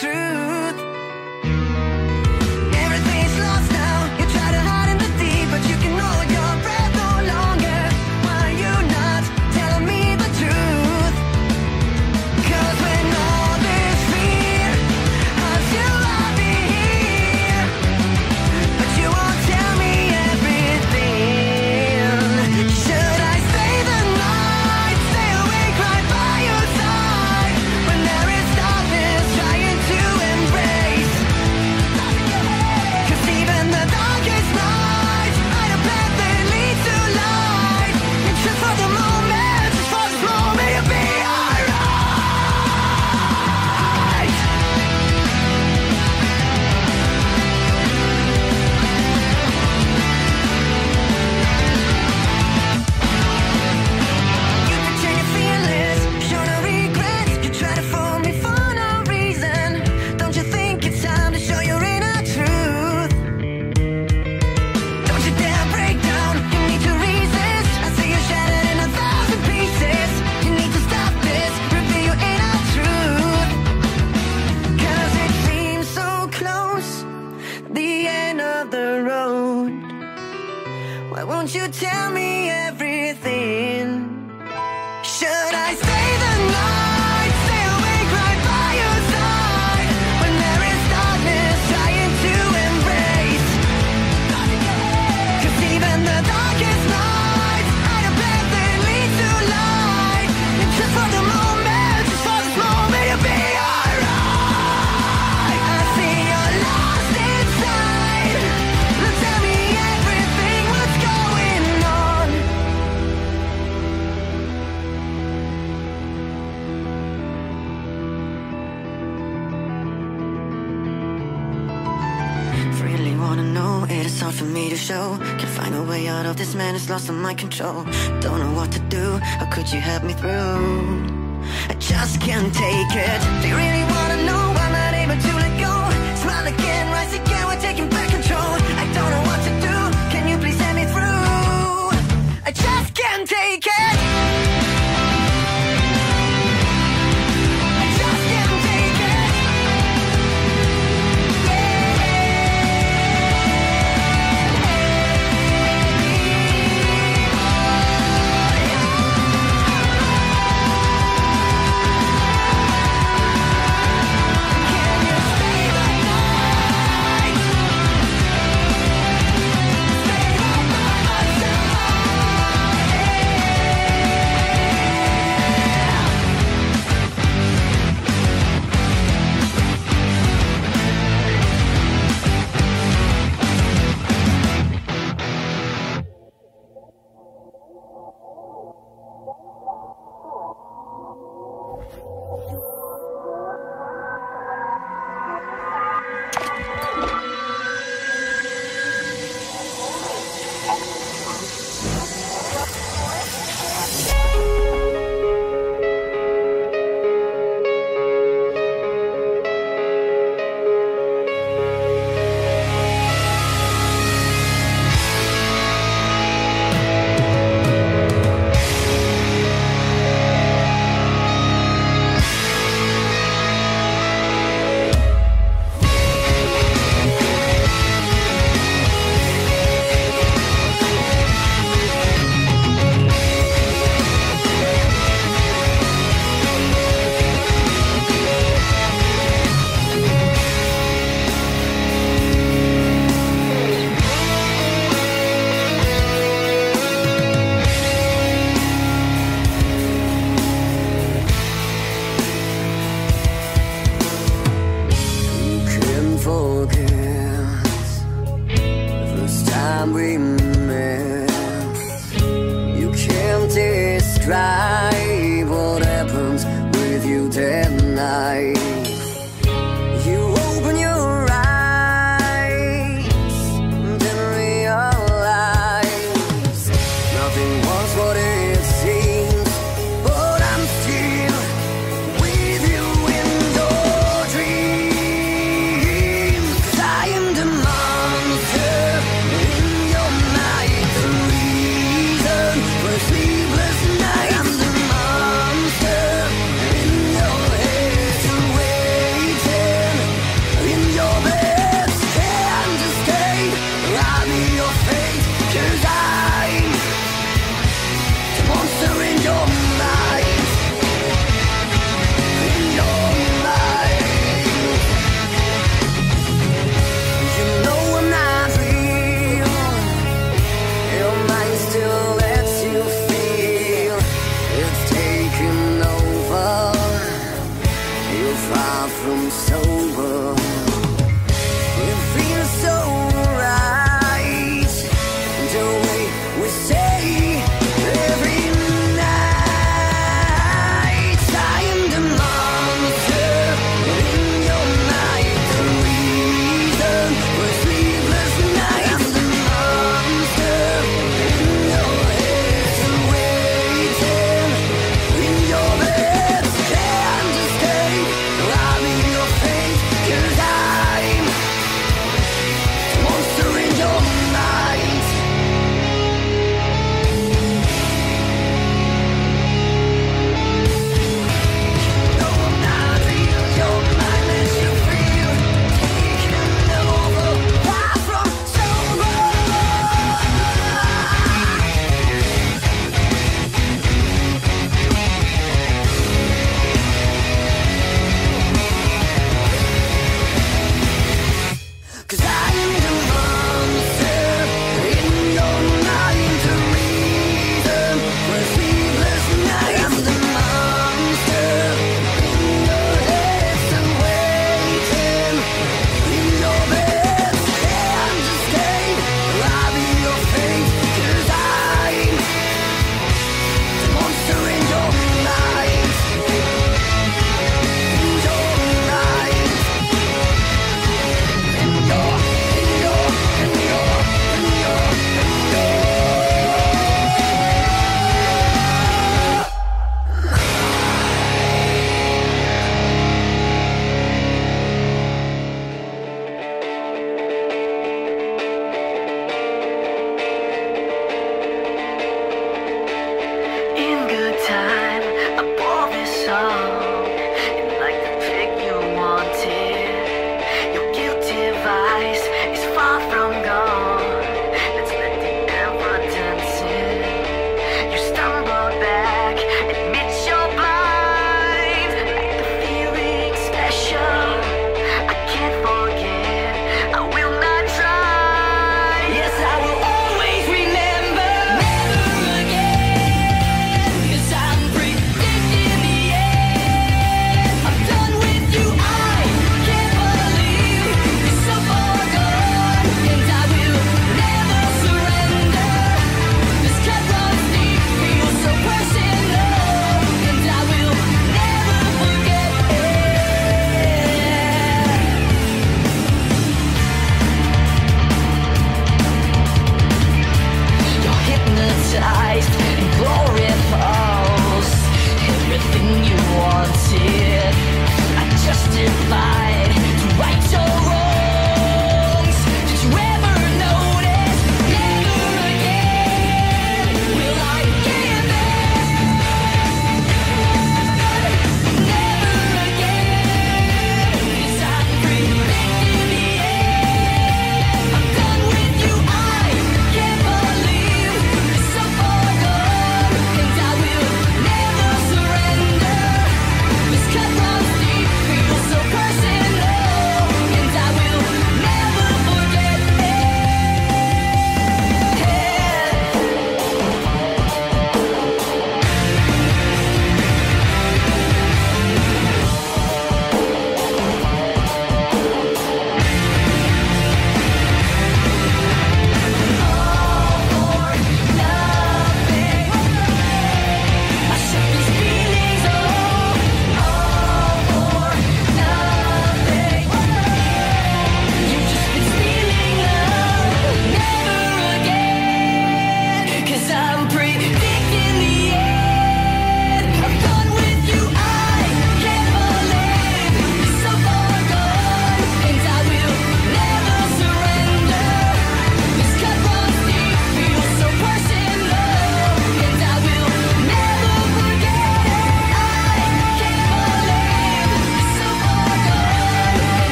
truth. Why won't you tell me everything? Should I stay the night, stay awake right by your side, when there is darkness trying to embrace? 'Cause even the darkest nights hide a path that leads to light, and just for the moment, just for this moment, you'll be alright. I see you're lost inside, now tell me everything. Really wanna know, it is hard for me to show. Can't find a way out of this, man, it's lost on my control. Don't know what to do, how could you help me through? I just can't take it. Do you really wanna know? I'm not able to let go. Smile again, rise again, we're taking back control. I don't know what to do, can you please let me through? I just can't take it. Your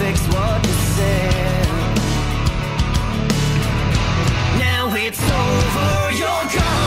fix what you said. Now it's over, you're gone.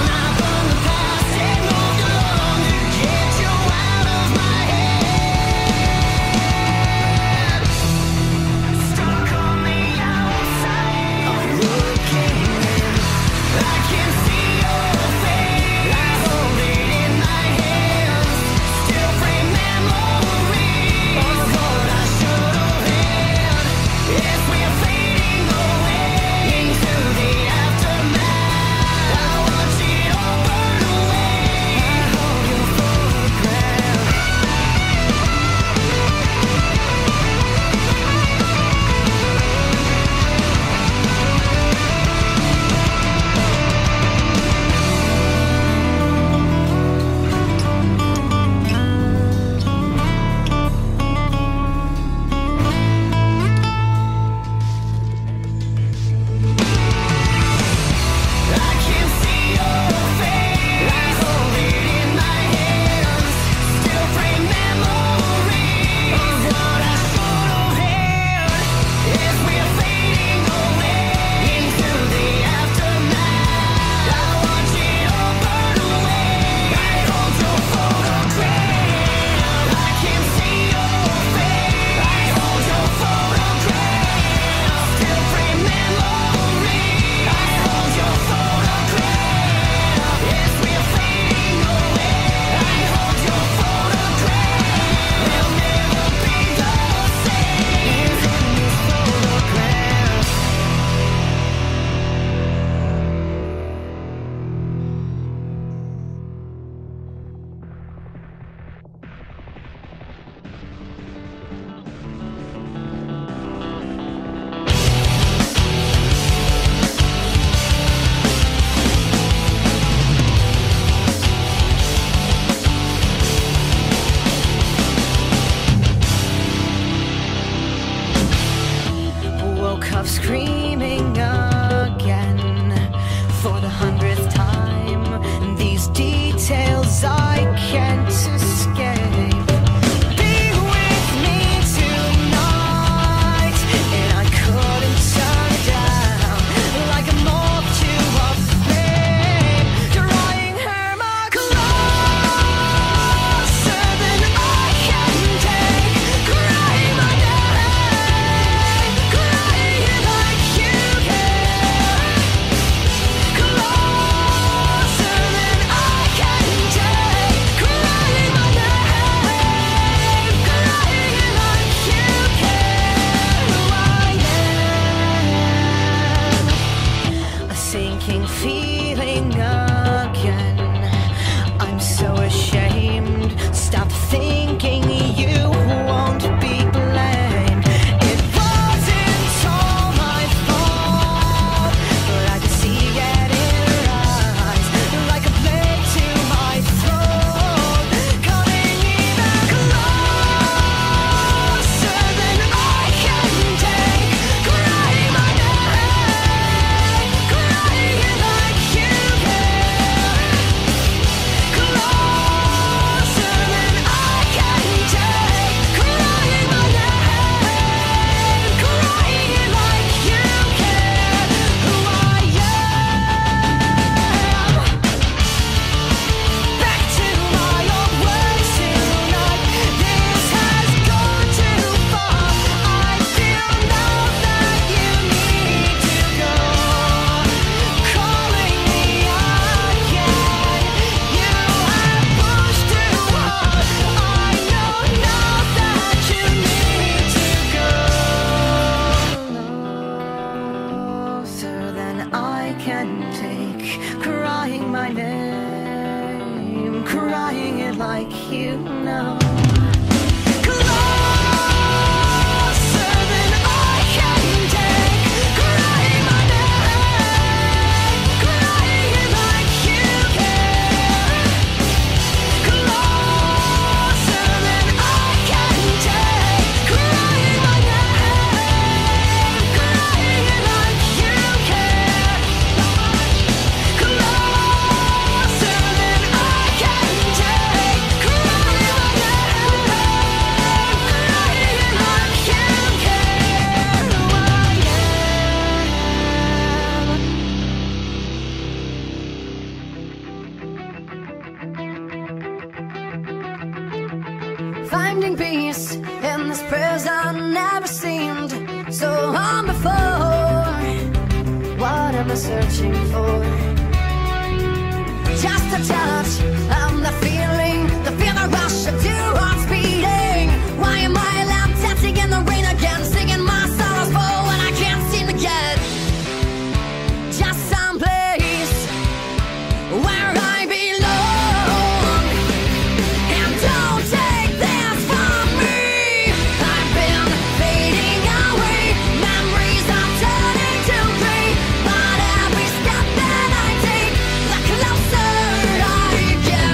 Screaming again for the 100th time, and these details I can't escape. Be with me tonight, and I couldn't turn it down, like a moth to a flame, drawing her much closer than I can take. Crying my name, crying. Feeling again, I'm so ashamed. Stop thinking you won't be blamed. It wasn't all my fault, but I could see it in her eyes, like a blade to my throat, coming even closer than I can take. Crying my name, crying. Crying my name, crying it like you know. Yeah. so on before. What am I searching for? Just a touch and the feeling rush of two hearts beating. Why am I allowed dancing in the rain again, singing my sorrows for when I can't seem to get just someplace where I belong? And don't take this from me, I've been fading away, memories are turning to grey, but every step that I take, the closer I get.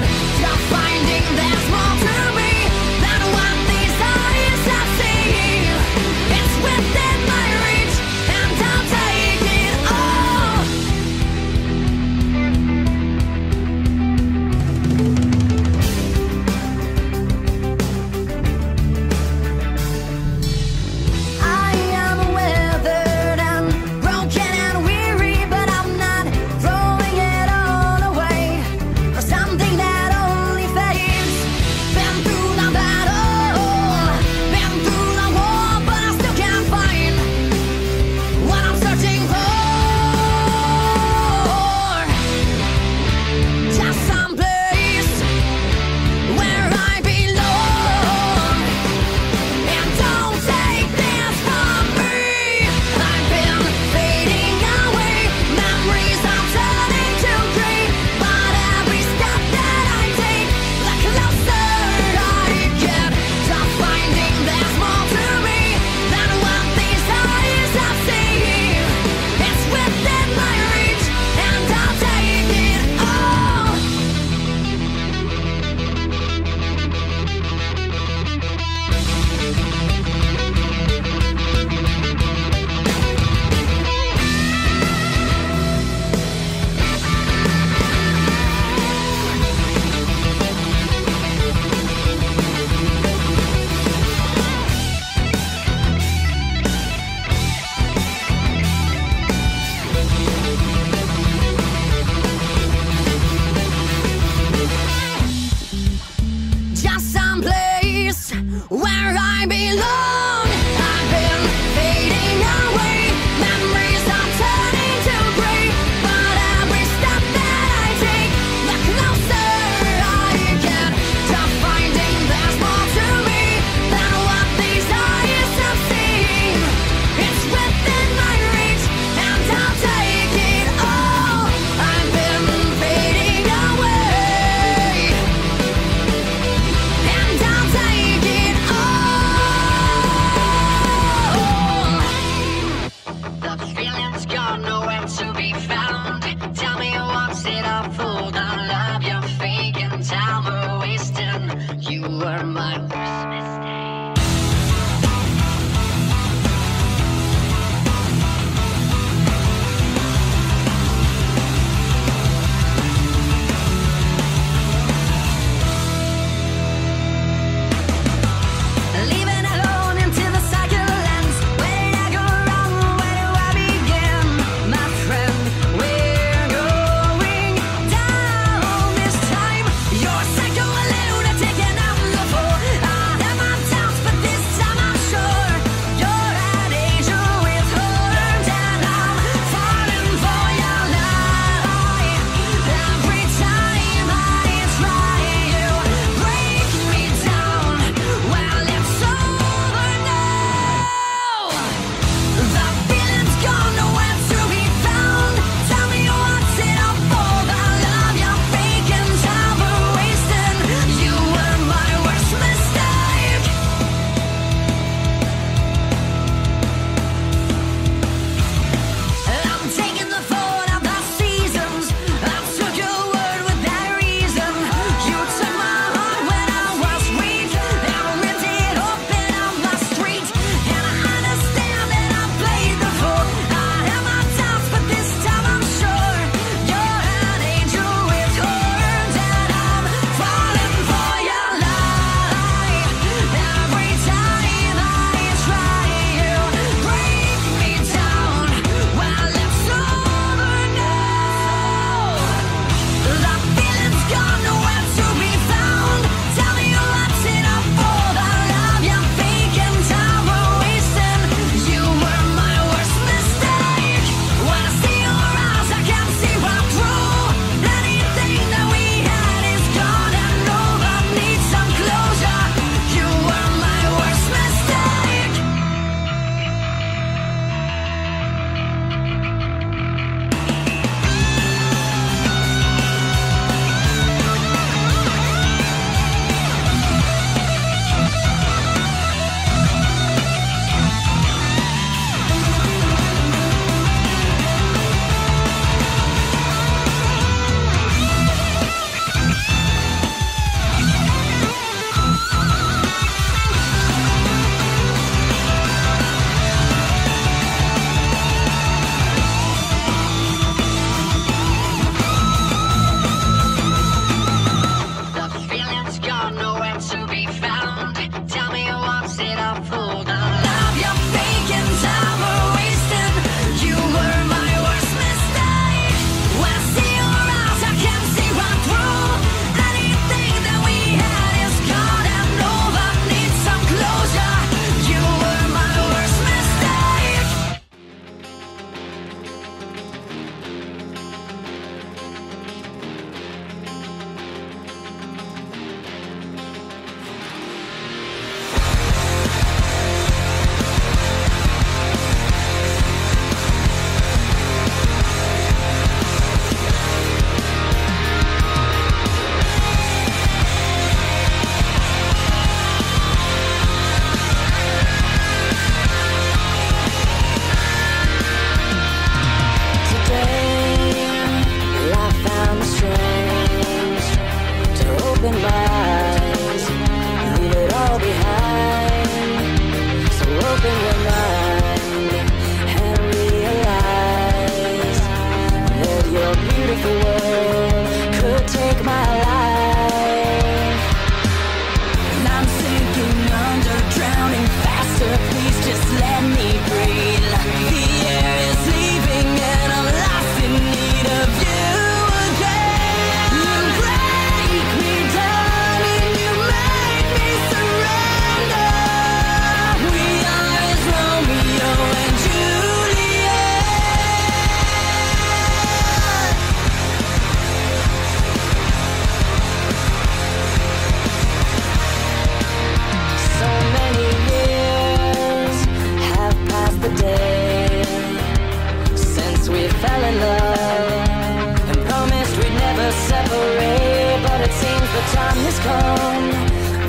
the time has come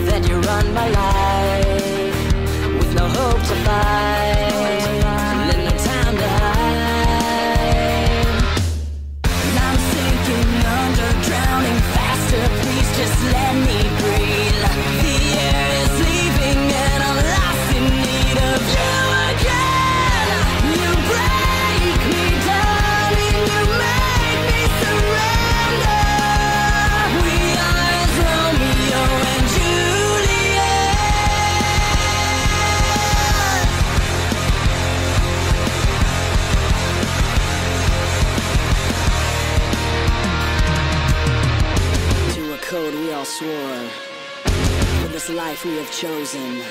that you run my life with no hope to fight and no time to hide. And I'm sinking under, drowning faster. Please just let me breathe. The air is leaving and I'm lost in need of you again. You break me down and you make me surrender. We all swore for this life we have chosen.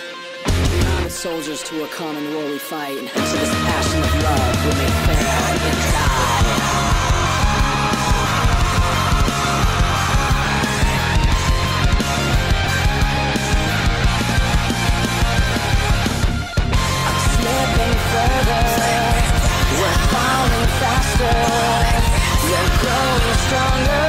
Common soldiers to a common war we fight, so this passion of love will make fair and die. We're falling faster, we're growing stronger.